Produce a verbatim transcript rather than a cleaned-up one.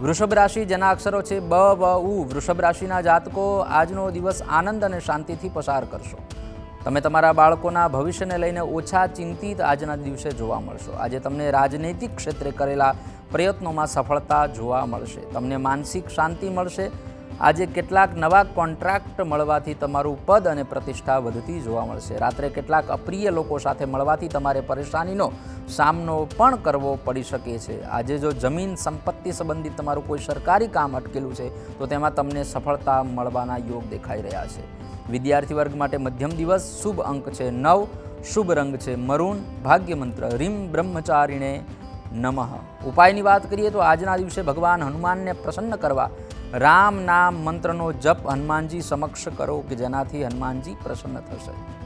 વૃષભ રાશિ જેના અક્ષરો છે બ વ ઉ વૃષભ રાશિના જાતકો આજનો દિવસ આનંદ અને શાંતિથી પસાર કરશો। તમે તમારા બાળકોના ભવિષ્યને લઈને ઓછા ચિંતિત આજના દિવસે જોવા મળશો। આજે તમને રાજનૈતિક ક્ષેત્રે કરેલા પ્રયત્નોમાં સફળતા જોવા મળશે। તમને માનસિક શાંતિ મળશે। આજે કેટલાક નવા કોન્ટ્રાક્ટ મળવાથી તમારું પદ અને પ્રતિષ્ઠા વધતી જોવા મળશે। રાત્રે કેટલાક અપ્રિય લોકો સાથે મળવાથી તમારે પરેશાનીનો સામનો પણ કરવો પડી શકે છે। આજે જો જમીન સંપત્તિ સંબંધિત તમારું કોઈ સરકારી કામ અટકેલું છે તો તેમાં તમને સફળતા મળવાના યોગ દેખાઈ રહ્યા છે। વિદ્યાર્થી વર્ગ માટે મધ્યમ દિવસ શુભ અંક છે નવ, શુભ રંગ છે મરૂન, ભાગ્ય મંત્ર રીમ બ્રહ્મચારીણે નમઃ। ઉપાયની વાત કરીએ તો આજના દિવસે ભગવાન હનુમાનને પ્રસન્ન કરવા राम नाम मंत्रनो जप हनुमान जी समक्ष करो कि जेनाथी हनुमान जी प्रसन्न थशे।